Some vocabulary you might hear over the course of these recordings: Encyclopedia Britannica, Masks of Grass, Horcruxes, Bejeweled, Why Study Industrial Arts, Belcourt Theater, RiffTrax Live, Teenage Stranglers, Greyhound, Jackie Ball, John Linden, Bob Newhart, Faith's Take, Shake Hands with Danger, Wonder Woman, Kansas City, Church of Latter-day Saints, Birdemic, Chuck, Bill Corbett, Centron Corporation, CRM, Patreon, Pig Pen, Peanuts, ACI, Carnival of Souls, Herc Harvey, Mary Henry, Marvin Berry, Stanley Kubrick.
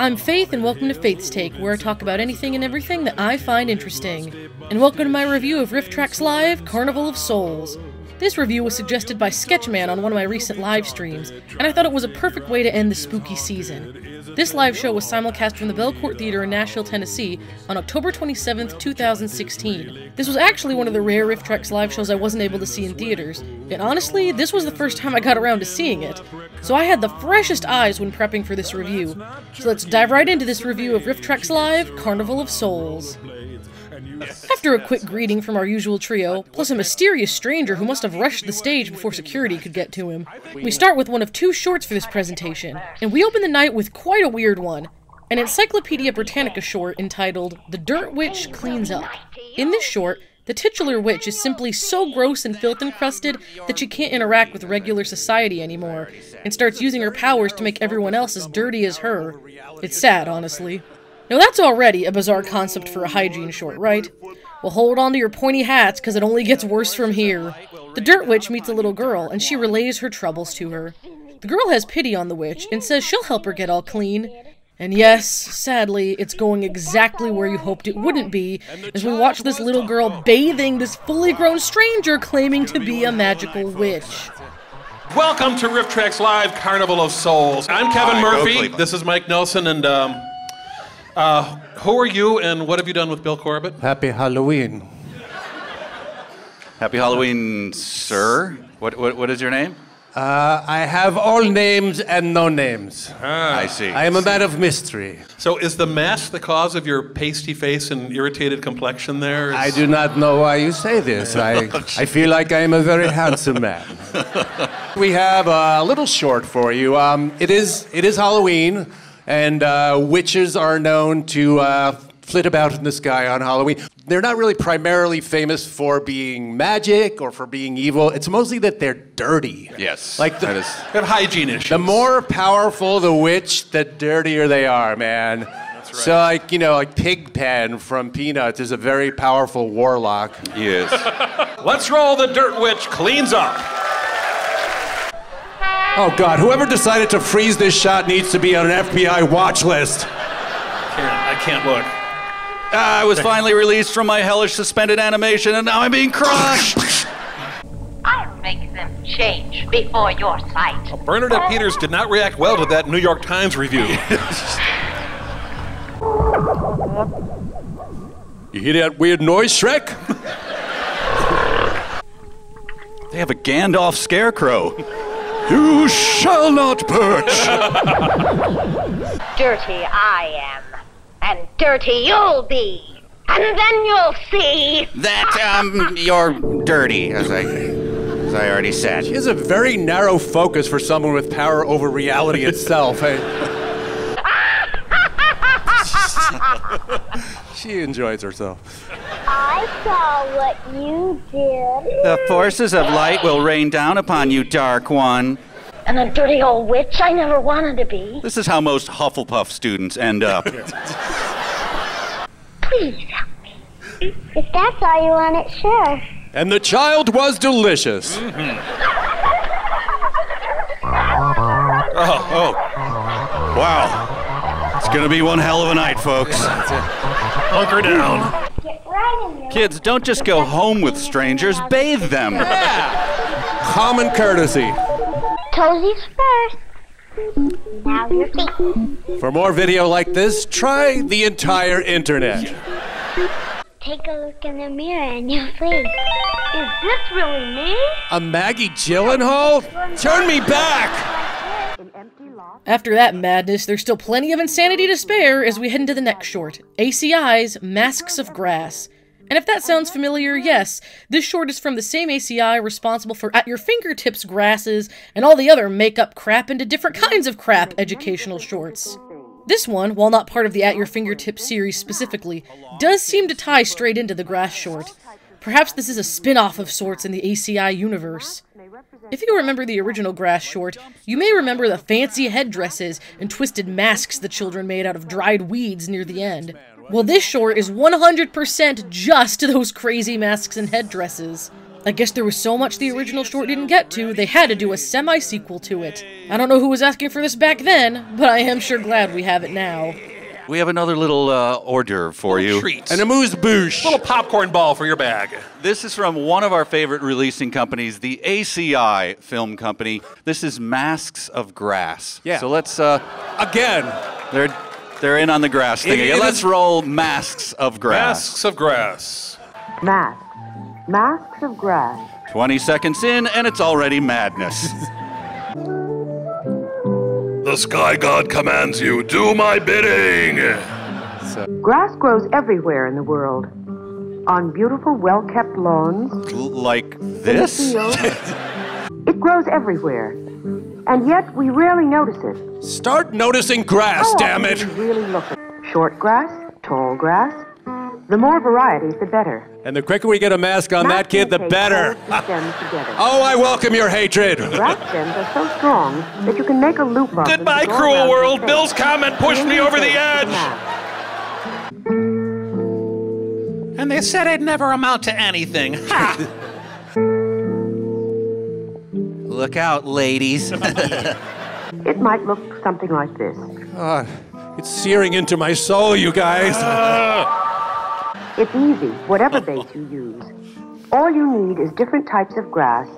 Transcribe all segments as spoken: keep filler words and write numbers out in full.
I'm Faith, and welcome to Faith's Take, where I talk about anything and everything that I find interesting. And welcome to my review of RiffTrax Live, Carnival of Souls. This review was suggested by Sketchman on one of my recent live streams, and I thought it was a perfect way to end the spooky season. This live show was simulcast from the Belcourt Theater in Nashville, Tennessee on October twenty-seventh, two thousand sixteen. This was actually one of the rare RiffTrax live shows I wasn't able to see in theaters, and honestly, this was the first time I got around to seeing it, so I had the freshest eyes when prepping for this review. So let's dive right into this review of RiffTrax Live, Carnival of Souls. After a quick greeting from our usual trio, plus a mysterious stranger who must have rushed the stage before security could get to him, we start with one of two shorts for this presentation, and we open the night with quite a weird one, an Encyclopedia Britannica short entitled The Dirt Witch Cleans Up. In this short, the titular witch is simply so gross and filth-encrusted that she can't interact with regular society anymore, and starts using her powers to make everyone else as dirty as her. It's sad, honestly. Now that's already a bizarre concept for a hygiene short, right? Well, hold on to your pointy hats, because it only gets worse from here. The Dirt Witch meets a little girl, and she relays her troubles to her. The girl has pity on the witch, and says she'll help her get all clean. And yes, sadly, it's going exactly where you hoped it wouldn't be, as we watch this little girl bathing this fully grown stranger claiming to be a magical witch. Welcome to RiffTrax Live, Carnival of Souls. I'm Kevin Murphy, this is Mike Nelson, and, um... Uh, who are you, and what have you done with Bill Corbett? Happy Halloween. Happy Halloween, sir. What, what, what is your name? Uh, I have all names and no names. Ah, I see. I am a man of mystery. So is the mask the cause of your pasty face and irritated complexion there? Is... I do not know why you say this. I, I feel like I am a very handsome man. We have a little short for you. Um, it is, it is Halloween. And uh, witches are known to uh, flit about in the sky on Halloween. They're not really primarily famous for being magic or for being evil. It's mostly that they're dirty. Yes. Like the, that is, they have hygiene issues. The more powerful the witch, the dirtier they are, man. That's right. So, like, you know, like Pig Pen from Peanuts is a very powerful warlock. He is. Let's roll The Dirt Witch Cleans Up. Oh God, whoever decided to freeze this shot needs to be on an F B I watch list. I can't look. I was finally released from my hellish suspended animation and now I'm being crushed. I'll make them change before your sight. Well, Bernadette Peters did not react well to that New York Times review. You hear that weird noise, Shrek? They have a Gandalf scarecrow. You shall not perch! Dirty I am, and dirty you'll be, and then you'll see! That, um, you're dirty, as I, as I already said. She has a very narrow focus for someone with power over reality itself. I... She enjoys herself. I saw what you did. The forces of light will rain down upon you, Dark One. And a dirty old witch I never wanted to be. This is how most Hufflepuff students end up. Please help me. If that's all you wanted, sure. And the child was delicious. Mm-hmm. oh, oh. Wow. It's gonna be one hell of a night, folks. Hunker down. Kids, don't just go home with strangers, bathe them. Yeah. Common courtesy. Toesies first. Now your feet. For more video like this, try the entire internet. Take a look in the mirror and you'll see. Is this really me? A Maggie Gyllenhaal? Turn me back! After that madness, there's still plenty of insanity to spare as we head into the next short, A C I's Masks of Grass. And if that sounds familiar, yes, this short is from the same A C I responsible for At Your Fingertips grasses and all the other make-up crap into different kinds of crap educational shorts. This one, while not part of the At Your Fingertips series specifically, does seem to tie straight into the grass short. Perhaps this is a spin-off of sorts in the A C I universe. If you remember the original grass short, you may remember the fancy headdresses and twisted masks the children made out of dried weeds near the end. Well, this short is one hundred percent just those crazy masks and headdresses. I guess there was so much the original short didn't get to, they had to do a semi-sequel to it. I don't know who was asking for this back then, but I am sure glad we have it now. We have another little uh, hors d'oeuvre for little you. Treat. An amuse-bouche. A little popcorn ball for your bag. This is from one of our favorite releasing companies, the A C I Film Company. This is Masks of Grass. Yeah. So let's... Uh, Again. They're, they're in on the grass thing. It, it let's is... roll Masks of Grass. Masks of Grass. Masks. Masks of Grass. twenty seconds in, and it's already madness. The Sky God commands you, do my bidding! So. Grass grows everywhere in the world. On beautiful, well-kept lawns. L like this? It grows everywhere. And yet, we rarely notice it. Start noticing grass, oh, damn it! Really look at short grass, tall grass. The more varieties, the better. And the quicker we get a mask on that kid, the better. Oh, I welcome your hatred. Grass stems are so strong that you can make a loop. Goodbye, cruel world. Bill's comment pushed me over the edge. And they said I'd never amount to anything. Ha! Look out, ladies. It might look something like this. God, it's searing into my soul, you guys. It's easy, whatever base you use. All you need is different types of grass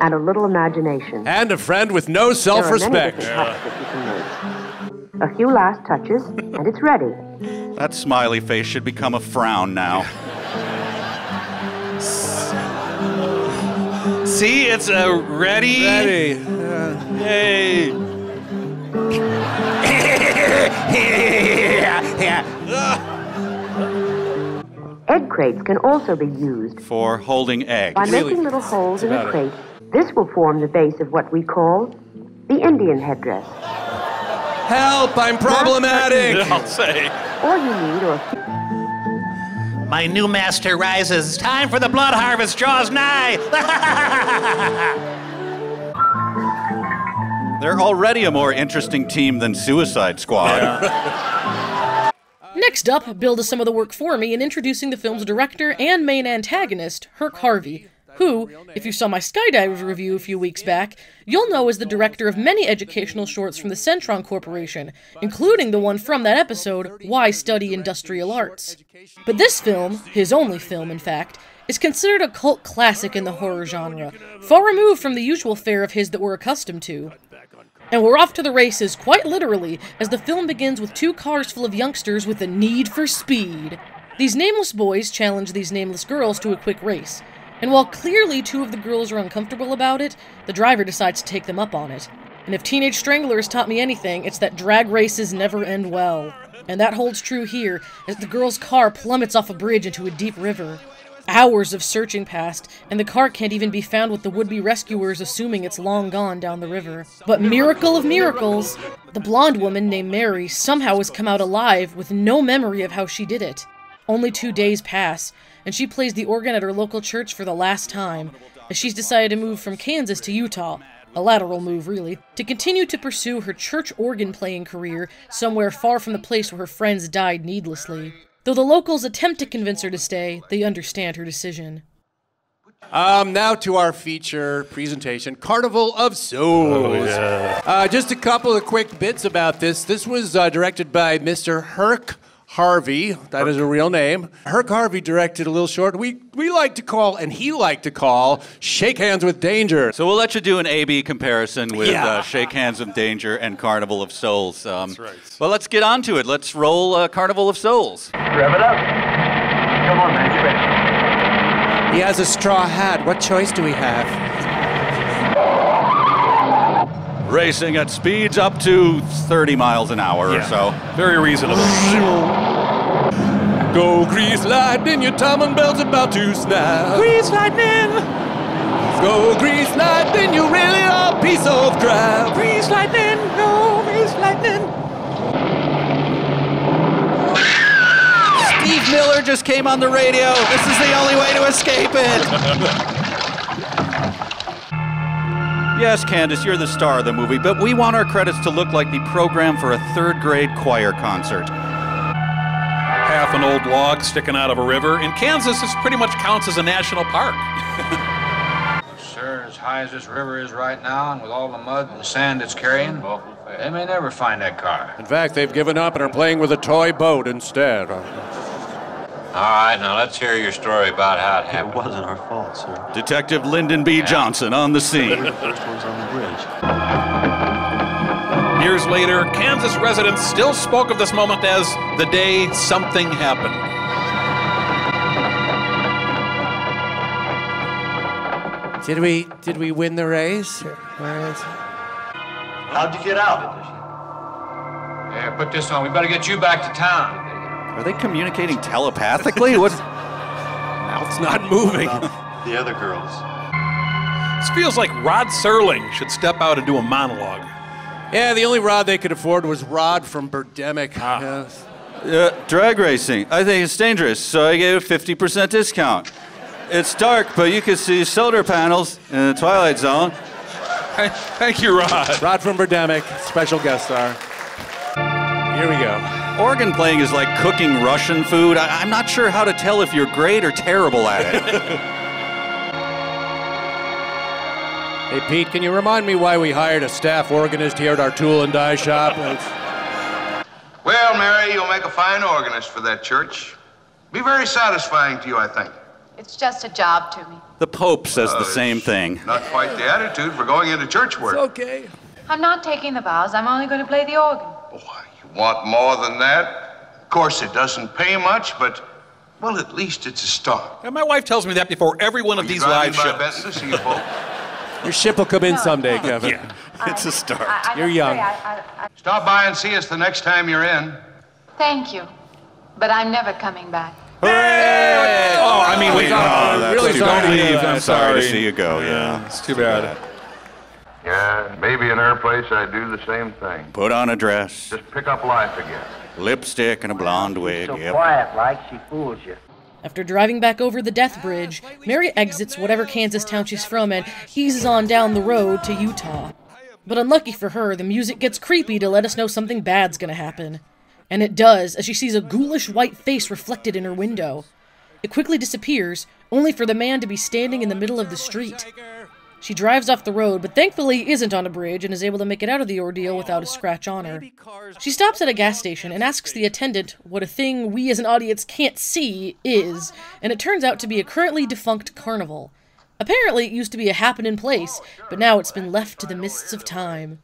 and a little imagination. And a friend with no self-respect. Yeah. A few last touches, and it's ready. That smiley face should become a frown now. See, it's a ready. Ready. Uh, hey. uh. Egg crates can also be used for holding eggs. By really? Making little holes in the crate, it. This will form the base of what we call the Indian headdress. Help! I'm problematic! I'll say. All you need are... My new master rises. Time for the blood harvest draws nigh! They're already a more interesting team than Suicide Squad. Yeah. Next up, Bill does some of the work for me in introducing the film's director and main antagonist, Herc Harvey, who, if you saw my Skydivers review a few weeks back, you'll know is the director of many educational shorts from the Centron Corporation, including the one from that episode, Why Study Industrial Arts. But this film, his only film in fact, is considered a cult classic in the horror genre, far removed from the usual fare of his that we're accustomed to. And we're off to the races, quite literally, as the film begins with two cars full of youngsters with a need for speed. These nameless boys challenge these nameless girls to a quick race, and while clearly two of the girls are uncomfortable about it, the driver decides to take them up on it. And if Teenage Stranglers taught me anything, it's that drag races never end well. And that holds true here, as the girl's car plummets off a bridge into a deep river. Hours of searching past, and the car can't even be found with the would-be rescuers assuming it's long gone down the river. But miracle of miracles, the blonde woman named Mary somehow has come out alive with no memory of how she did it. Only two days pass, and she plays the organ at her local church for the last time, as she's decided to move from Kansas to Utah, a lateral move really, to continue to pursue her church organ-playing career somewhere far from the place where her friends died needlessly. Though the locals attempt to convince her to stay, they understand her decision. Um, now to our feature presentation, Carnival of Souls. Oh, yeah. uh, just a couple of quick bits about this. This was uh, directed by Mister Herc Harvey. That Herc. is a real name. Herc Harvey directed a little short we, we like to call, and he liked to call, Shake Hands with Danger. So we'll let you do an A B comparison with yeah. uh, Shake Hands with Danger and Carnival of Souls. Um, That's right. Well, let's get on to it. Let's roll uh, Carnival of Souls. Rev it up. Come on, man. Ready. He has a straw hat. What choice do we have? Racing at speeds up to thirty miles an hour yeah. or so. Very reasonable. Go grease lightning, your time and belt's about to snap. Grease lightning. Go grease lightning, you really are a piece of crap. Grease lightning, go grease lightning. Steve Miller just came on the radio. This is the only way to escape it. Yes, Candace, you're the star of the movie, but we want our credits to look like the program for a third grade choir concert. Half off an old log sticking out of a river. In Kansas, this pretty much counts as a national park. Well, sir, as high as this river is right now, and with all the mud and sand it's carrying, they may never find that car. In fact, they've given up and are playing with a toy boat instead. All right, now let's hear your story about how it happened. It wasn't our fault, sir. Detective Lyndon B. Yeah. Johnson on the scene. The first one's on the bridge. Years later, Kansas residents still spoke of this moment as the day something happened. Did we did we win the race? Where is it? How'd you get out? Yeah, put this on. We better get you back to town. Are they communicating telepathically? What? Mouth's not moving. The other girls. This feels like Rod Serling should step out and do a monologue. Yeah, the only Rod they could afford was Rod from Birdemic. Ah. Yes. Uh, drag racing. I think it's dangerous, so I gave it a fifty percent discount. It's dark, but you can see solar panels in the Twilight Zone. Thank you, Rod. Rod from Birdemic, special guest star. Here we go. Organ playing is like cooking Russian food. I, I'm not sure how to tell if you're great or terrible at it. Hey, Pete, can you remind me why we hired a staff organist here at our tool and die shop? Well, Mary, you'll make a fine organist for that church. Be very satisfying to you, I think. It's just a job to me. The Pope says uh, the same thing. Not quite the attitude for going into church work. It's okay. I'm not taking the vows. I'm only going to play the organ. Why? Want more than that? Of course, it doesn't pay much, but, well, at least it's a start. And my wife tells me that before every one of these live shows. Your ship will come in someday, Kevin. Yeah. It's a start. You're young. Stop by and see us the next time you're in. Thank you, but I'm never coming back. Hooray! Oh, I mean, we really don't leave. I'm sorry to see you go. Yeah, it's too bad. Yeah, maybe in her place I'd do the same thing. Put on a dress. Just pick up life again. Lipstick and a blonde wig. So yep. Quiet like she fools you. After driving back over the Death Bridge, Mary exits whatever Kansas town she's from and eases on down the road to Utah. But unlucky for her, the music gets creepy to let us know something bad's gonna happen. And it does, as she sees a ghoulish white face reflected in her window. It quickly disappears, only for the man to be standing in the middle of the street. She drives off the road, but thankfully isn't on a bridge and is able to make it out of the ordeal without a scratch on her. She stops at a gas station and asks the attendant what a thing we as an audience can't see is, and it turns out to be a currently defunct carnival. Apparently it used to be a happening place, but now it's been left to the mists of time.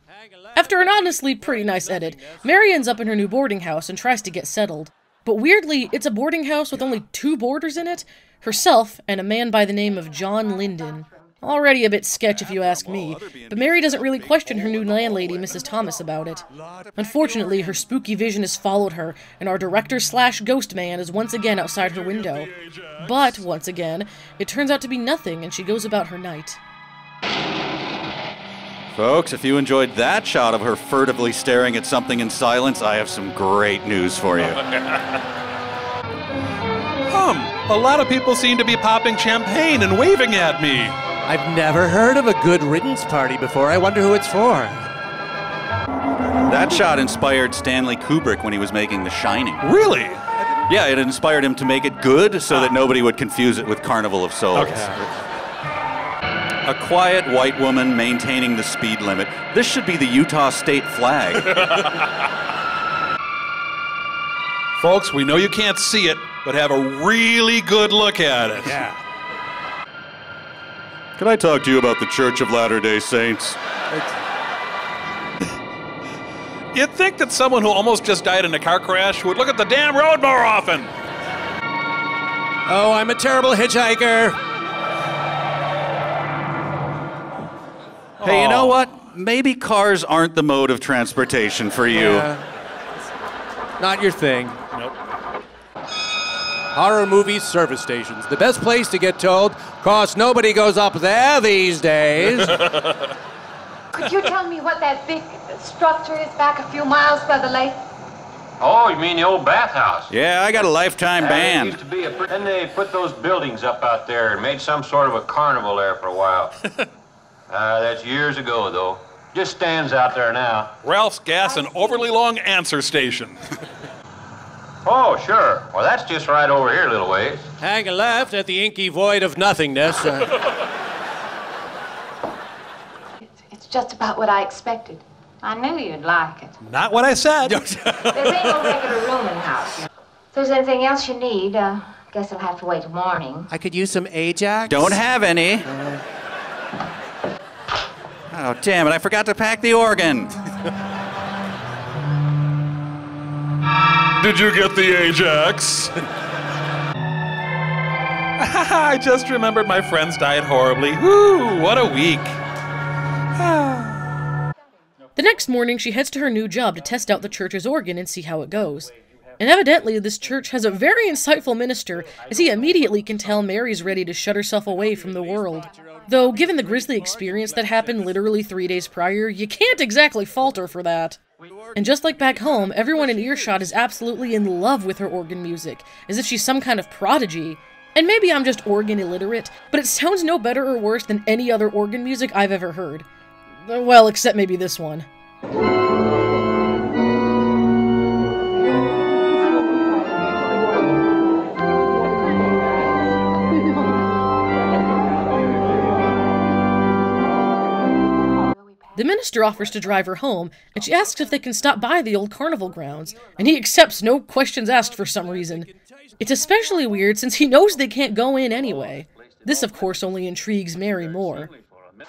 After an honestly pretty nice edit, Mary ends up in her new boarding house and tries to get settled. But weirdly, it's a boarding house with only two boarders in it, herself and a man by the name of John Linden. Already a bit sketch if you ask me, but Mary doesn't really question her new landlady, Missus Thomas, about it. Unfortunately, her spooky vision has followed her, and our director-slash-ghost man is once again outside her window. But, once again, it turns out to be nothing, and she goes about her night. Folks, if you enjoyed that shot of her furtively staring at something in silence, I have some great news for you. Hum, a lot of people seem to be popping champagne and waving at me. I've never heard of a good riddance party before. I wonder who it's for. That shot inspired Stanley Kubrick when he was making The Shining. Really? Yeah, it inspired him to make it good so that nobody would confuse it with Carnival of Souls. Okay. A quiet white woman maintaining the speed limit. This should be the Utah state flag. Folks, we know you can't see it, but have a really good look at it. Yeah. Can I talk to you about the Church of Latter-day Saints? You'd think that someone who almost just died in a car crash would look at the damn road more often. Oh, I'm a terrible hitchhiker. Hey, oh. You know what? Maybe cars aren't the mode of transportation for you. Yeah. Not your thing. Nope. Horror movies, service stations. The best place to get told, 'cause nobody goes up there these days. Could you tell me what that big structure is back a few miles by the lake? Oh, you mean the old bathhouse? Yeah, I got a lifetime that ban. Used to be a then they put those buildings up out there and made some sort of a carnival there for a while. uh, that's years ago, though. Just stands out there now. Ralph's Gas, an overly long answer station. Oh, sure. Well, that's just right over here a little ways. Hang a left at the inky void of nothingness. it's, it's just about what I expected. I knew you'd like it. Not what I said. There's ain't no regular room in the house. If there's anything else you need, uh, I guess I'll have to wait till morning. I could use some Ajax. Don't have any. Uh... Oh, damn it. I forgot to pack the organ. Did you get the Ajax? I just remembered my friends died horribly. Woo, what a week. The next morning, she heads to her new job to test out the church's organ and see how it goes. And evidently, this church has a very insightful minister, as he immediately can tell Mary's ready to shut herself away from the world. Though, given the grisly experience that happened literally three days prior, you can't exactly fault her for that. And just like back home, everyone in earshot is absolutely in love with her organ music, as if she's some kind of prodigy. And maybe I'm just organ illiterate, but it sounds no better or worse than any other organ music I've ever heard. Well, except maybe this one. The minister offers to drive her home, and she asks if they can stop by the old carnival grounds, and he accepts no questions asked for some reason. It's especially weird since he knows they can't go in anyway. This, of course, only intrigues Mary more.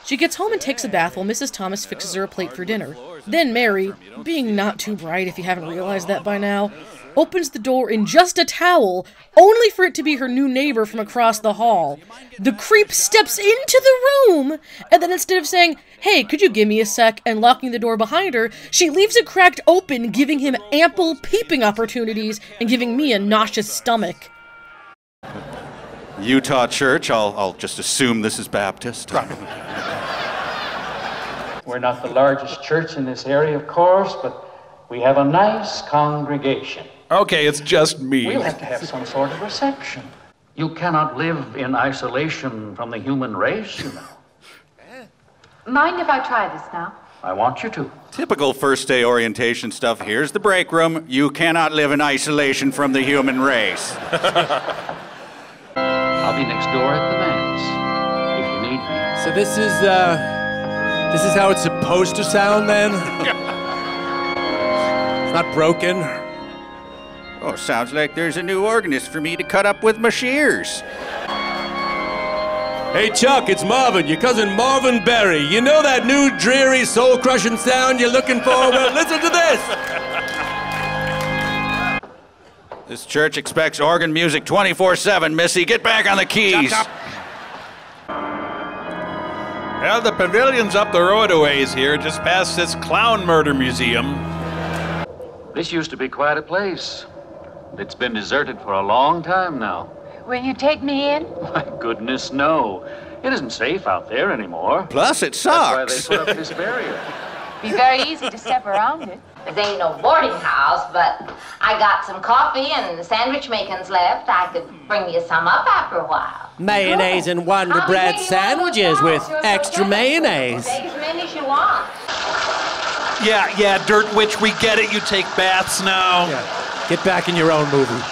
She gets home and takes a bath while Missus Thomas fixes her a plate for dinner. Then Mary, being not too bright if you haven't realized that by now, opens the door in just a towel, only for it to be her new neighbor from across the hall. The creep steps into the room, and then instead of saying, "Hey, could you give me a sec," and locking the door behind her, she leaves it cracked open, giving him ample peeping opportunities and giving me a nauseous stomach. Utah Church, I'll, I'll just assume this is Baptist. We're not the largest church in this area, of course, but we have a nice congregation. Okay, it's just me. We'll have to have some sort of reception. You cannot live in isolation from the human race, you know. Mind if I try this now? I want you to. Typical first day orientation stuff. Here's the break room. You cannot live in isolation from the human race. I'll be next door at the manse, if you need me. So this is, uh, this is how it's supposed to sound, then? It's not broken? Oh, sounds like there's a new organist for me to cut up with my shears. Hey, Chuck, it's Marvin, your cousin Marvin Berry. You know that new, dreary, soul-crushing sound you're looking for? Well, listen to this! This church expects organ music twenty-four seven, Missy. Get back on the keys. Shut up. Well, the pavilion's up the road a ways here, just past this clown murder museum. This used to be quite a place. It's been deserted for a long time now. Will you take me in? My goodness, no. It isn't safe out there anymore. Plus, it sucks. That's why they put up this barrier. It'd be very easy to step around it. It ain't no boarding house, but I got some coffee and sandwich makings left. I could bring you some up after a while. Mayonnaise Good. and Wonder I'll Bread sandwiches with You're extra so mayonnaise. Take as many as you want. Yeah, yeah, Dirt Witch, we get it. You take baths now. Yeah. Get back in your own movie.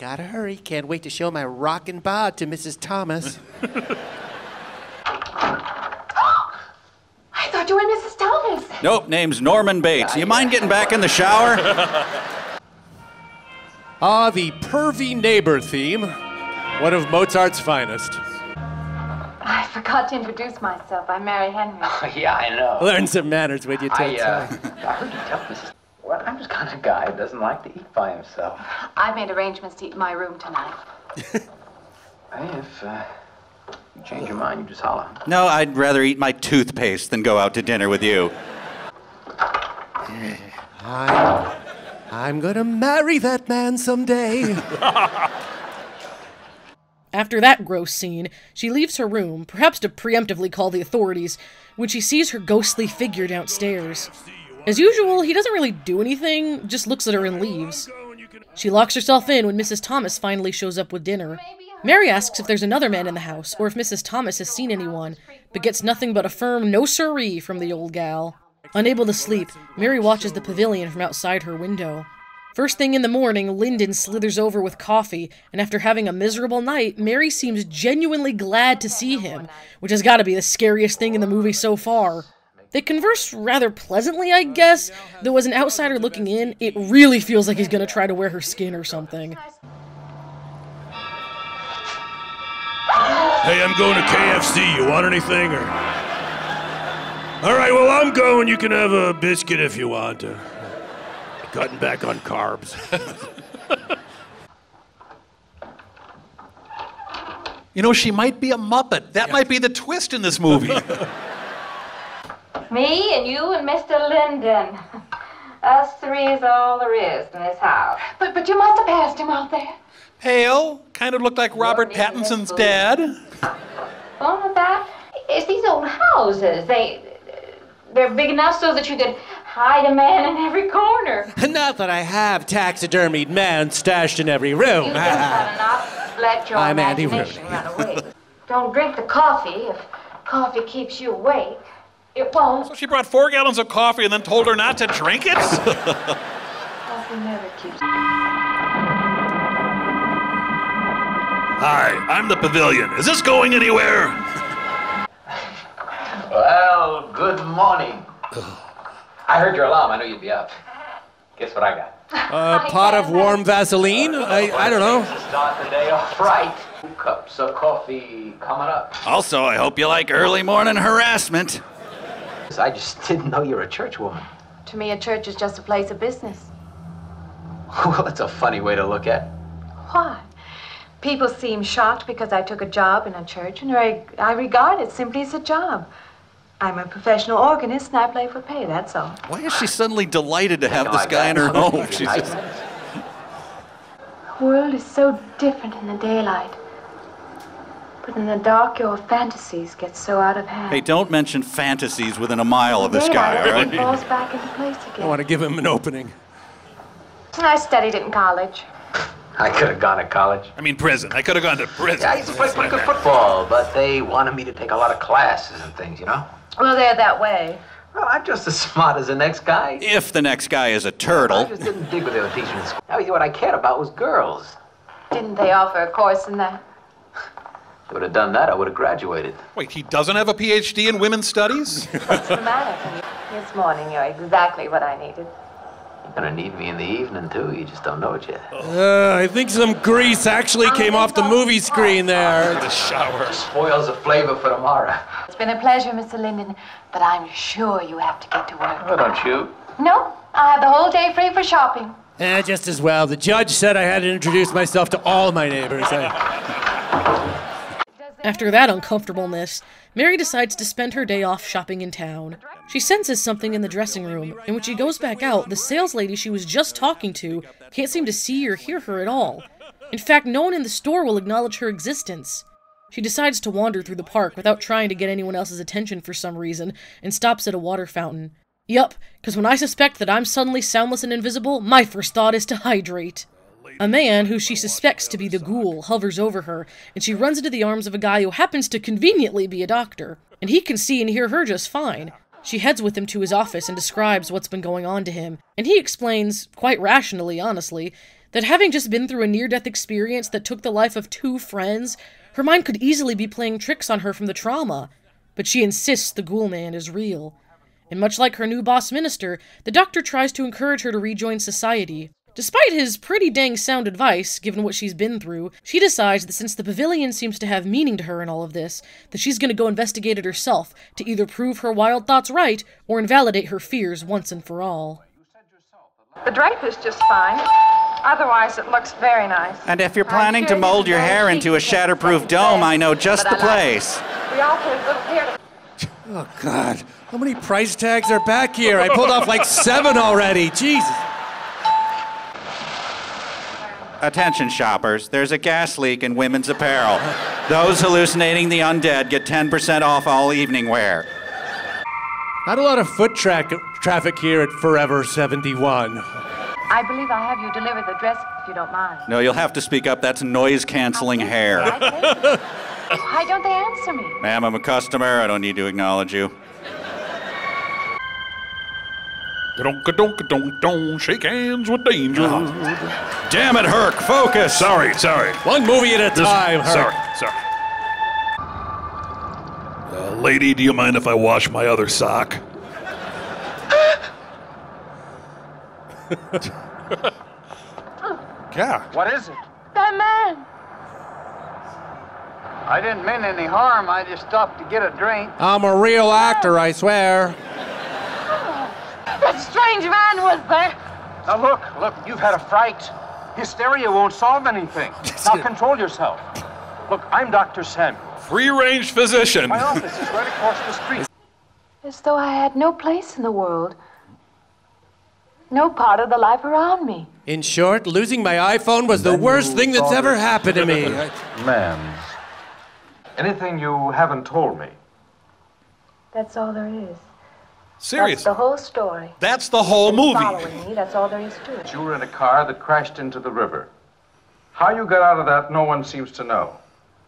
Gotta hurry. Can't wait to show my rockin' bod to Missus Thomas. I thought you were Missus Thomas. Nope, name's Norman Bates. You mind getting back in the shower? Ah, the pervy neighbor theme. One of Mozart's finest. I forgot to introduce myself. I'm Mary Henry. Oh, yeah, I know. Learn some manners, would you, Tony? I, uh, I heard you tell Missus Well, I'm just kind of guy who doesn't like to eat by himself. I've made arrangements to eat in my room tonight. Hey, if, uh... change your mind, you just holler. No, I'd rather eat my toothpaste than go out to dinner with you. I'm, I'm gonna marry that man someday. After that gross scene, she leaves her room, perhaps to preemptively call the authorities, when she sees her ghostly figure downstairs. As usual, he doesn't really do anything, just looks at her and leaves. She locks herself in when Missus Thomas finally shows up with dinner. Mary asks if there's another man in the house, or if Missus Thomas has seen anyone, but gets nothing but a firm no siree from the old gal. Unable to sleep, Mary watches the pavilion from outside her window. First thing in the morning, Lyndon slithers over with coffee, and after having a miserable night, Mary seems genuinely glad to see him, which has got to be the scariest thing in the movie so far. They converse rather pleasantly, I guess, though as an outsider looking in, it really feels like he's gonna try to wear her skin or something. Hey, I'm going to K F C. You want anything? Or... All right, well, I'm going. You can have a biscuit if you want. Uh... Cutting back on carbs. You know, she might be a Muppet. That yeah. might be the twist in this movie. Me and you and Mister Lyndon. Us three is all there is in this house. But, but you must have passed him out there. Pale. Kind of looked like Robert Pattinson's dad. All about is these old houses. They, they're big enough so that you could... hide a man in every corner. Not that I have taxidermied men stashed in every room. You just gotta not let your I'm imagination run away. Don't drink the coffee. If coffee keeps you awake, it won't. So she brought four gallons of coffee and then told her not to drink it? Coffee never keeps you Hi, I'm the Pavilion. Is this going anywhere? Well, good morning. I heard your alarm. I knew you'd be up. Guess what I got? Uh, a pot of warm Vaseline? Uh, I, I don't know. To start the day off right. Two cups of coffee coming up. Also, I hope you like early morning harassment. I just didn't know you were a church woman. To me, a church is just a place of business. Well, that's a funny way to look at it. Why? People seem shocked because I took a job in a church, and I, I regard it simply as a job. I'm a professional organist, and I play for pay, that's all. Why is she suddenly delighted to have no, this guy in her home? She's just... The world is so different in the daylight. But in the dark, your fantasies get so out of hand. Hey, don't mention fantasies within a mile of this daylight, guy, all right? It falls back into place again. I want to give him an opening. I studied it in college. I could have gone to college. I mean prison. I could have gone to prison. Yeah, I used to play pretty good football, but they wanted me to take a lot of classes and things, you know? Well, they're that way. Well, I'm just as smart as the next guy. If the next guy is a turtle. I just didn't dig what they were teaching in school. I mean, what I cared about was girls. Didn't they offer a course in that? If I would have done that, I would have graduated. Wait, he doesn't have a P H D in women's studies? What's the matter? This morning, you're exactly what I needed. You're gonna need me in the evening, too. You just don't know it yet. Uh, I think some grease actually came off the movie screen there. The shower. It spoils the flavor for tomorrow. It's been a pleasure, Mister Lyndon, but I'm sure you have to get to work. Oh, don't you? No, I have the whole day free for shopping. Eh, just as well. The judge said I had to introduce myself to all my neighbors. I... After that uncomfortableness, Mary decides to spend her day off shopping in town. She senses something in the dressing room, and when she goes back out, the sales lady she was just talking to can't seem to see or hear her at all. In fact, no one in the store will acknowledge her existence. She decides to wander through the park without trying to get anyone else's attention for some reason, and stops at a water fountain. Yup, because when I suspect that I'm suddenly soundless and invisible, my first thought is to hydrate. A man, who she suspects to be the ghoul, hovers over her, and she runs into the arms of a guy who happens to conveniently be a doctor, and he can see and hear her just fine. She heads with him to his office and describes what's been going on to him, and he explains, quite rationally, honestly, that having just been through a near-death experience that took the life of two friends, her mind could easily be playing tricks on her from the trauma, but she insists the ghoul man is real. And much like her new boss minister, the doctor tries to encourage her to rejoin society. Despite his pretty dang sound advice, given what she's been through, she decides that since the Pavilion seems to have meaning to her in all of this, that she's gonna go investigate it herself to either prove her wild thoughts right or invalidate her fears once and for all. The drape is just fine. Otherwise, it looks very nice. And if you're planning to mold your hair into a shatterproof dome, I know just the place. We all put a little hair to... Oh, God. How many price tags are back here? I pulled off like seven already. Jesus. Attention shoppers, there's a gas leak in women's apparel. Those hallucinating the undead get ten percent off all evening wear. Not a lot of foot tra traffic here at Forever seventy-one. I believe I'll have you deliver the dress if you don't mind. No, you'll have to speak up. That's noise-canceling hair. Why don't they answer me? Ma'am, I'm a customer. I don't need to acknowledge you. Donka-donka-donk-donk, shake hands with danger. Oh. Damn it, Herc, focus. Sorry, sorry. One movie at a time, this, Herc. Sorry, sorry. Uh, lady, do you mind if I wash my other sock? Yeah. What is it? That man. I didn't mean any harm. I just stopped to get a drink. I'm a real actor, I swear. That strange man was there. Now look, look, you've had a fright. Hysteria won't solve anything. Now control yourself. Look, I'm Doctor Samuel. Free-range physician. My office is right across the street. As though I had no place in the world. No part of the life around me. In short, losing my iPhone was the worst thing that's ever happened to me. Ma'am, anything you haven't told me? That's all there is. Seriously? That's the whole story. That's the whole movie. Following me, that's all there is to it. You were in a car that crashed into the river. How you got out of that, no one seems to know.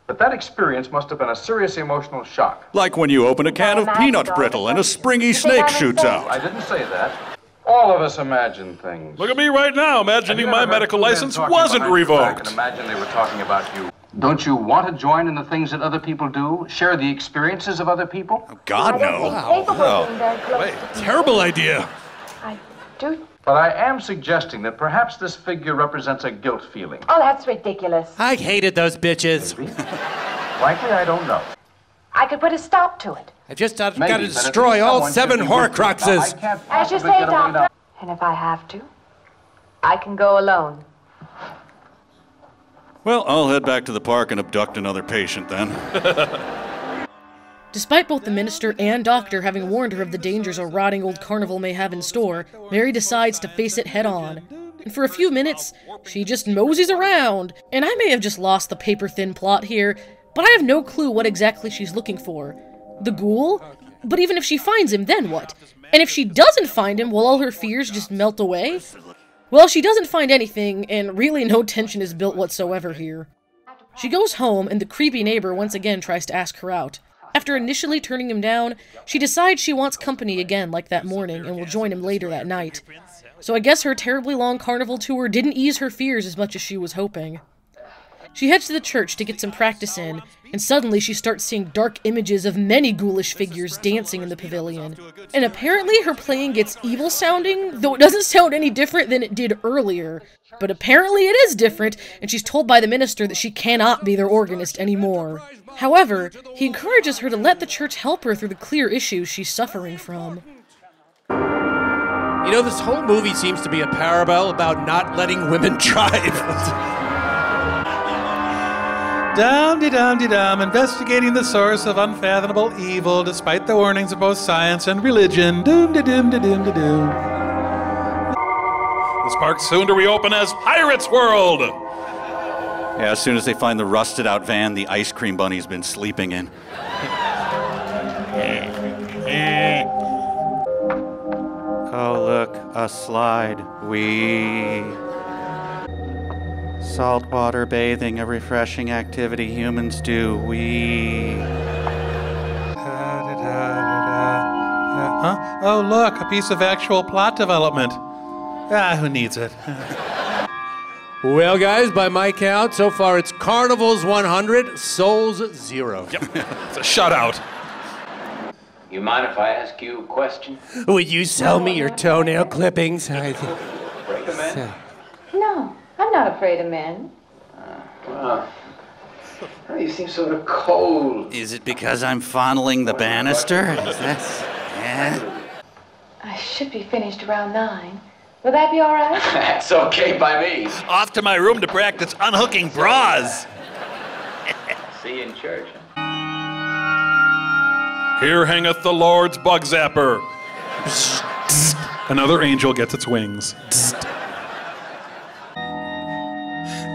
But that experience must have been a serious emotional shock. Like when you open a can of peanut brittle and a springy snake shoots out. I didn't say that. All of us imagine things. Look at me right now, imagining my medical license wasn't revoked. I can imagine they were talking about you. Don't you want to join in the things that other people do? Share the experiences of other people? Oh, God, no. Wow. Wow. Wait, terrible idea. I do. But I am suggesting that perhaps this figure represents a guilt feeling. Oh, that's ridiculous. I hated those bitches. Frankly, I don't know. I could put a stop to it. I just got to destroy all seven Horcruxes. As you say, Doctor. And if I have to, I can go alone. Well, I'll head back to the park and abduct another patient then. Despite both the minister and doctor having warned her of the dangers a rotting old carnival may have in store, Mary decides to face it head on. And for a few minutes, she just moseys around. And I may have just lost the paper-thin plot here, but I have no clue what exactly she's looking for. The ghoul? But even if she finds him, then what? And if she doesn't find him, will all her fears just melt away? Well, she doesn't find anything, and really no tension is built whatsoever here. She goes home, and the creepy neighbor once again tries to ask her out. After initially turning him down, she decides she wants company again like that morning, and will join him later that night. So I guess her terribly long carnival tour didn't ease her fears as much as she was hoping. She heads to the church to get some practice in, and suddenly she starts seeing dark images of many ghoulish figures dancing in the pavilion. And apparently her playing gets evil-sounding, though it doesn't sound any different than it did earlier. But apparently it is different, and she's told by the minister that she cannot be their organist anymore. However, he encourages her to let the church help her through the clear issues she's suffering from. You know, this whole movie seems to be a parable about not letting women drive. Dum-de-dum-de-dum, investigating the source of unfathomable evil despite the warnings of both science and religion. Doom-de-doom-de-doom-de-doom. This park's soon to reopen as Pirates World! Yeah, as soon as they find the rusted-out van the ice cream bunny's been sleeping in. Oh, look, a slide. Wee. Saltwater bathing, a refreshing activity humans do. We. Da, da, da, da, da. Huh? Oh, look, a piece of actual plot development. Ah, who needs it? Well, guys, by my count, so far it's Carnival's one hundred, Souls zero. Yep, it's a shutout. You mind if I ask you a question? Would you sell me your toenail clippings? Break them in? No. I'm not afraid of men. Uh, well, well, you seem sort of cold. Is it because I'm fondling the banister? Is that, yeah? I should be finished around nine. Will that be all right? That's okay by me. Off to my room to practice unhooking bras. See you in church. Here hangeth the Lord's bug zapper. Another angel gets its wings.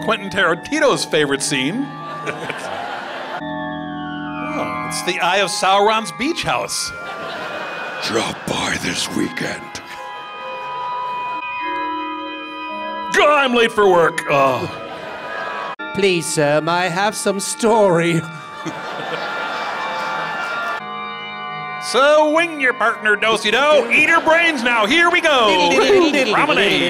Quentin Tarantino's favorite scene. Oh, it's the Eye of Sauron's beach house. Drop by this weekend. God, I'm late for work. Oh. Please, sir, may I have some story? So wing your partner, do-si-do. Eat her brains now. Here we go. Promenade.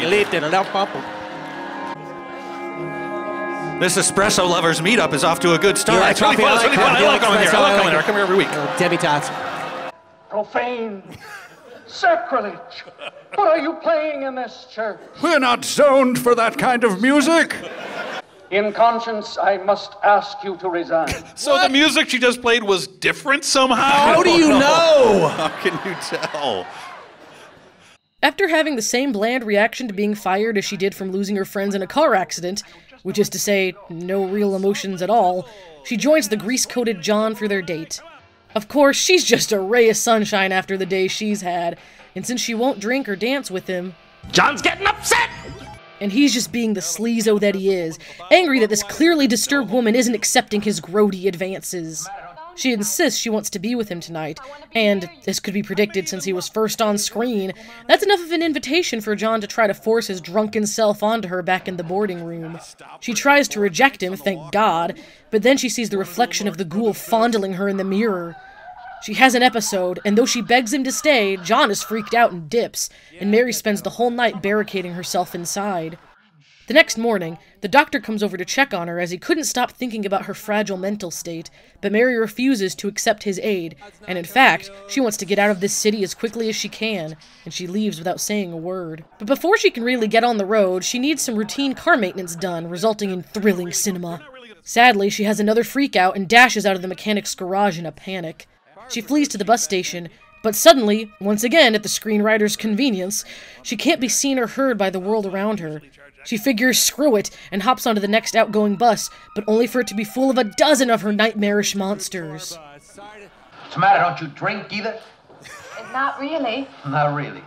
This espresso lovers meetup is off to a good start. It's really fun. It's really fun. I love coming here. I love coming here. I come here every week. Demitats. Profane. Sacrilege. What are you playing in this church? We're not zoned for that kind of music. In conscience, I must ask you to resign. So what? The music she just played was different somehow? How do you know? know? How can you tell? After having the same bland reaction to being fired as she did from losing her friends in a car accident, which is to say, no real emotions at all, she joins the grease-coated John for their date. Of course, she's just a ray of sunshine after the day she's had, and since she won't drink or dance with him... John's getting upset! And he's just being the sleazo that he is, angry that this clearly disturbed woman isn't accepting his grody advances. She insists she wants to be with him tonight, and, this could be predicted since he was first on screen, that's enough of an invitation for John to try to force his drunken self onto her back in the boarding room. She tries to reject him, thank God, but then she sees the reflection of the ghoul fondling her in the mirror. She has an episode, and though she begs him to stay, John is freaked out and dips, and Mary spends the whole night barricading herself inside. The next morning, the doctor comes over to check on her as he couldn't stop thinking about her fragile mental state, but Mary refuses to accept his aid, and in fact, she wants to get out of this city as quickly as she can, and she leaves without saying a word. But before she can really get on the road, she needs some routine car maintenance done, resulting in thrilling cinema. Sadly, she has another freakout and dashes out of the mechanic's garage in a panic. She flees to the bus station, but suddenly, once again at the screenwriter's convenience, she can't be seen or heard by the world around her. She figures screw it and hops onto the next outgoing bus, but only for it to be full of a dozen of her nightmarish monsters. What's the matter? Don't you drink either? Not really. Not really.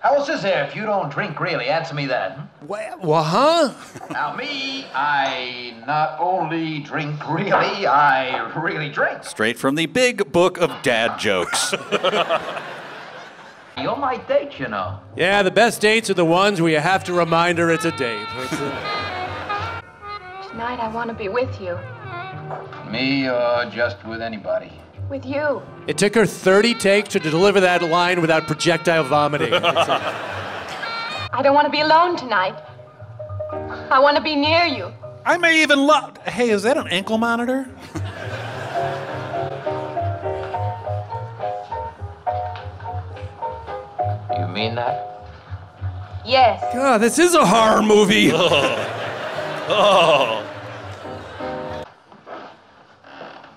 How else is there if you don't drink really? Answer me that. Hmm? Well, well, huh? Now me, I not only drink really, I really drink. Straight from the big book of dad jokes. You're my date, you know. Yeah, the best dates are the ones where you have to remind her it's a date. Tonight I want to be with you. Me or just with anybody? With you. It took her thirty takes to deliver that line without projectile vomiting. I don't want to be alone tonight. I want to be near you. I may even love... Hey, is that an ankle monitor? You mean that? Yes. God, this is a horror movie. Oh. Oh.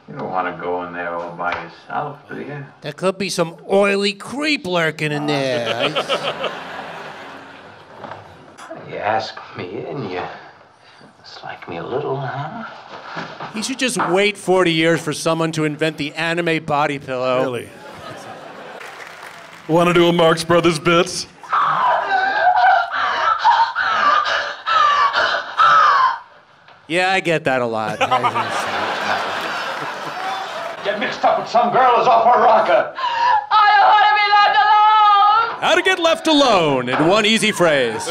You don't want to go in there all by yourself, do you? There could be some oily creep lurking in there. You ask me in, you dislike me a little, huh? You should just wait forty years for someone to invent the anime body pillow. Really? Want to do a Marx Brothers bits? Yeah, I get that a lot. Get mixed up with some girl is off her rocker. I don't want to be left alone. How to get left alone in one easy phrase.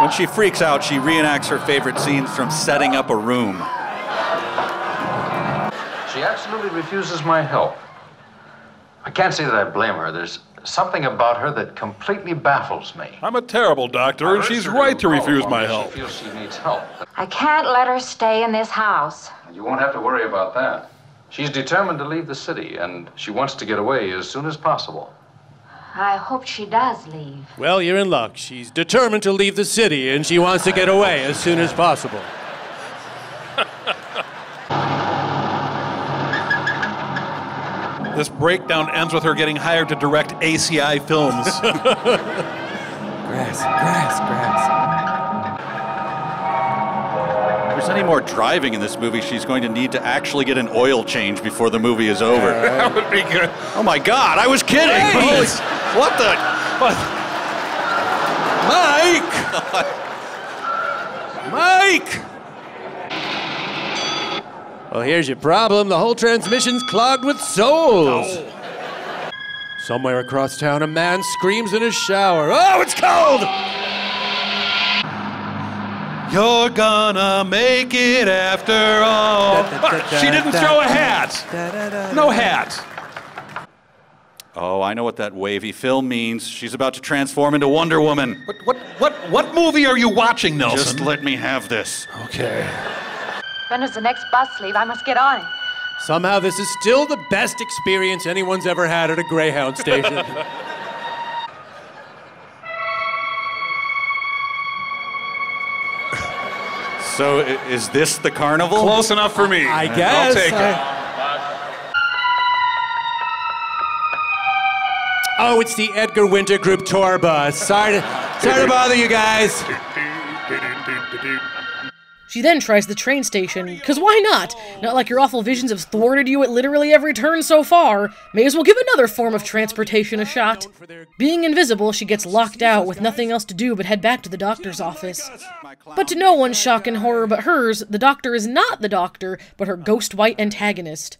When she freaks out, she reenacts her favorite scenes from setting up a room. She absolutely refuses my help. I can't say that I blame her. There's something about her that completely baffles me. I'm a terrible doctor, and she's right to refuse my help. She feels she needs help. I can't let her stay in this house. You won't have to worry about that. She's determined to leave the city, and she wants to get away as soon as possible. I hope she does leave. Well, you're in luck. She's determined to leave the city, and she wants to get away as soon as possible. This breakdown ends with her getting hired to direct A C I films. Grass, grass, grass. If there's any more driving in this movie, she's going to need to actually get an oil change before the movie is over. Uh, that would be good. Oh my God, I was kidding. Holy, what the? What? Mike! Mike! Well, here's your problem. The whole transmission's clogged with souls. No. Somewhere across town, a man screams in his shower. Oh, it's cold! You're gonna make it after all. Da, da, da, da, she didn't da, throw a hat. Da, da, da, no hat. Oh, I know what that wavy film means. She's about to transform into Wonder Woman. What, what, what, what movie are you watching, Nelson? Just let me have this. Okay. When does the next bus leave? I must get on it. Somehow this is still the best experience anyone's ever had at a Greyhound station. So is this the carnival? Close enough for me. I guess. I'll take I... it. Oh, it's the Edgar Winter Group tour bus. Sorry to, sorry to bother you guys. She then tries the train station, because why not? Not like your awful visions have thwarted you at literally every turn so far. May as well give another form of transportation a shot. Being invisible, she gets locked out with nothing else to do but head back to the doctor's office. But to no one's shock and horror but hers, the doctor is not the doctor, but her ghost-white antagonist.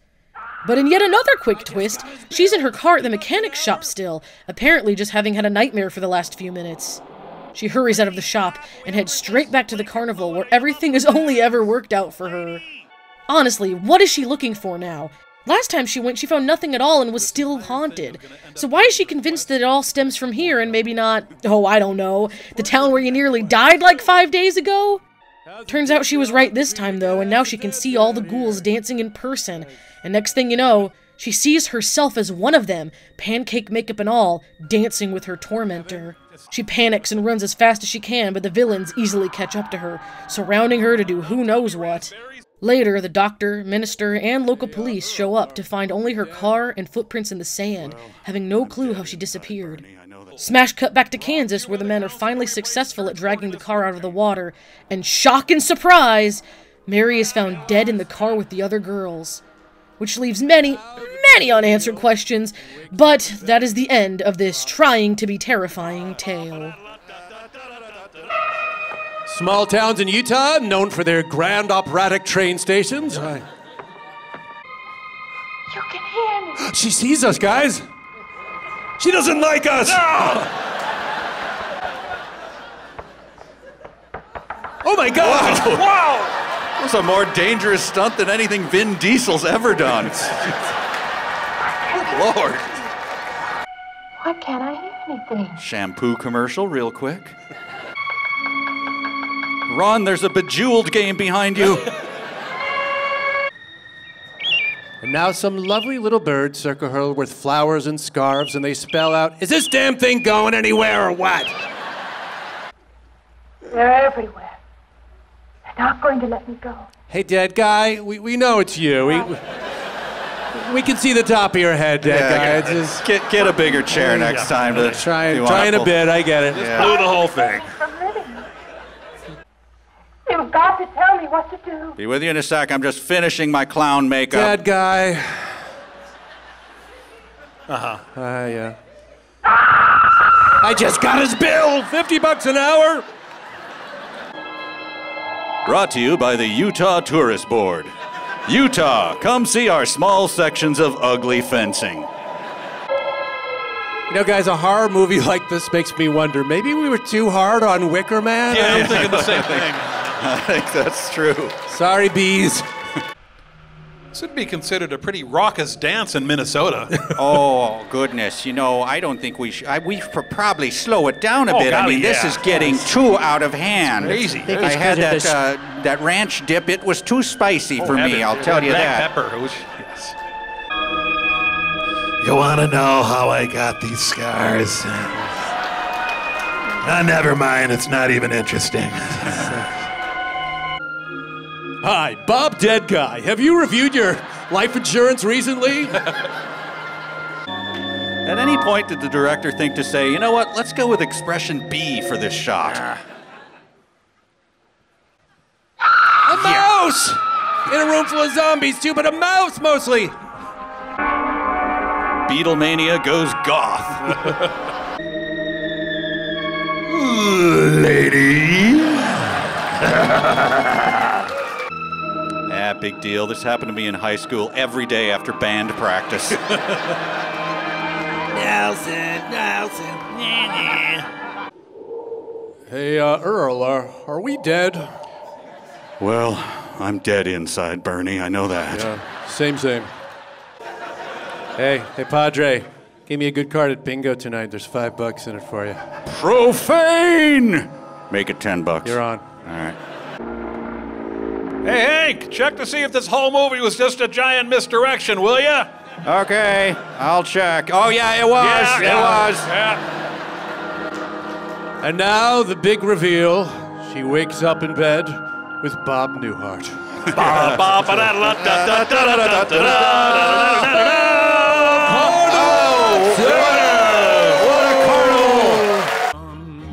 But in yet another quick twist, she's in her car at the mechanic's shop still, apparently just having had a nightmare for the last few minutes. She hurries out of the shop and heads straight back to the carnival where everything has only ever worked out for her. Honestly, what is she looking for now? Last time she went, she found nothing at all and was still haunted. So why is she convinced that it all stems from here and maybe not, oh, I don't know, the town where you nearly died like five days ago? Turns out she was right this time, though, and now she can see all the ghouls dancing in person. And next thing you know, she sees herself as one of them, pancake makeup and all, dancing with her tormentor. She panics and runs as fast as she can, but the villains easily catch up to her, surrounding her to do who knows what. Later, the doctor, minister, and local police show up to find only her car and footprints in the sand, having no clue how she disappeared. Smash cut back to Kansas, where the men are finally successful at dragging the car out of the water, and shock and surprise, Mary is found dead in the car with the other girls. Which leaves many, many unanswered questions, but that is the end of this trying-to-be-terrifying tale. Small towns in Utah, known for their grand operatic train stations. I... You can hear me. She sees us, guys. She doesn't like us! No! Oh my god! Wow! Wow! That was a more dangerous stunt than anything Vin Diesel's ever done. Good lord. Why can't I hear anything? Shampoo commercial real quick. Ron, there's a Bejeweled game behind you. And now some lovely little birds circle her with flowers and scarves, and they spell out, is this damn thing going anywhere or what? They're everywhere. They're not going to let me go. Hey, dead guy, we, we know it's you. We, we can see the top of your head, dead yeah, guy. Just... Get, get a bigger chair next yeah. time. To trying trying a bit, I get it. Just yeah. blew the whole thing. You've got to tell me what to do. Be with you in a sec. I'm just finishing my clown makeup. Dead guy. Uh-huh. Uh, yeah. Ah! I just got his bill! fifty bucks an hour! Brought to you by the Utah Tourist Board. Utah, come see our small sections of ugly fencing. You know, guys, a horror movie like this makes me wonder, maybe we were too hard on Wicker Man? Yeah, I'm yeah. thinking the same thing. I think that's true. Sorry, bees. This would be considered a pretty raucous dance in Minnesota. Oh, goodness. You know, I don't think we should. We probably slow it down a oh, bit. God, I mean, yeah. this is getting too out of hand. It's crazy. I, I had that, uh, that ranch dip. It was too spicy oh, for heaven. me, I'll tell you that. Black pepper. You want to know how I got these scars? Uh, never mind. It's not even interesting. Hi, Bob Dead Guy. Have you reviewed your life insurance recently? At any point did the director think to say, you know what, let's go with expression B for this shot? A mouse! Yeah. In a room full of zombies too, but a mouse mostly! Beatlemania goes goth. Ooh, lady. Yeah, big deal. This happened to me in high school every day after band practice. Nelson, Nelson. Hey, uh, Earl, are, are we dead? Well, I'm dead inside, Bernie. I know that. Yeah, same, same. Hey, hey, Padre. Give me a good card at bingo tonight. There's five bucks in it for you. Profane! Make it ten bucks. You're on. All right. Hey, Hank, check to see if this whole movie was just a giant misdirection, will ya? Okay, I'll check. Oh, yeah, it was. Yeah, it yeah. was. Yeah. And now the big reveal. She wakes up in bed with Bob Newhart.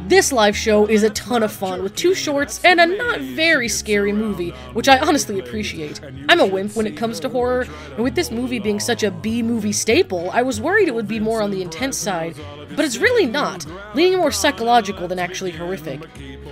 This live show is a ton of fun, with two shorts and a not very scary movie, which I honestly appreciate. I'm a wimp when it comes to horror, and with this movie being such a B-movie staple, I was worried it would be more on the intense side, but it's really not, leaning more psychological than actually horrific.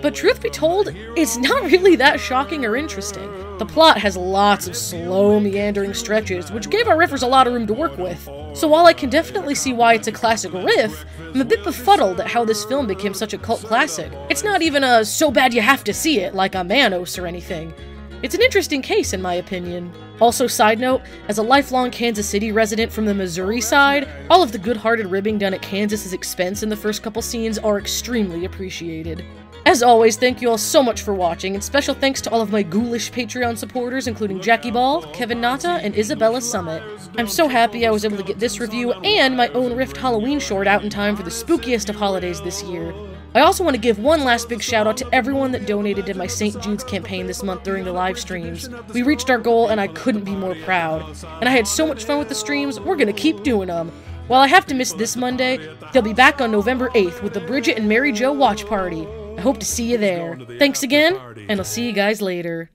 But truth be told, it's not really that shocking or interesting. The plot has lots of slow, meandering stretches, which gave our riffers a lot of room to work with. So while I can definitely see why it's a classic riff, I'm a bit befuddled at how this film became such a cult classic. It's not even a so bad you have to see it, like a Manos or anything. It's an interesting case, in my opinion. Also, side note, as a lifelong Kansas City resident from the Missouri side, all of the good-hearted ribbing done at Kansas's expense in the first couple scenes are extremely appreciated. As always, thank you all so much for watching, and special thanks to all of my ghoulish Patreon supporters, including Jackie Ball, Kevin Nata, and Isabella Summit. I'm so happy I was able to get this review and my own Rift Halloween short out in time for the spookiest of holidays this year. I also want to give one last big shout out to everyone that donated to my Saint Jude's campaign this month during the live streams. We reached our goal, and I couldn't be more proud. And I had so much fun with the streams, we're gonna keep doing them. While I have to miss this Monday, they'll be back on November eighth with the Bridget and Mary Jo watch party. I hope to see you there. Thanks again, and I'll see you guys later.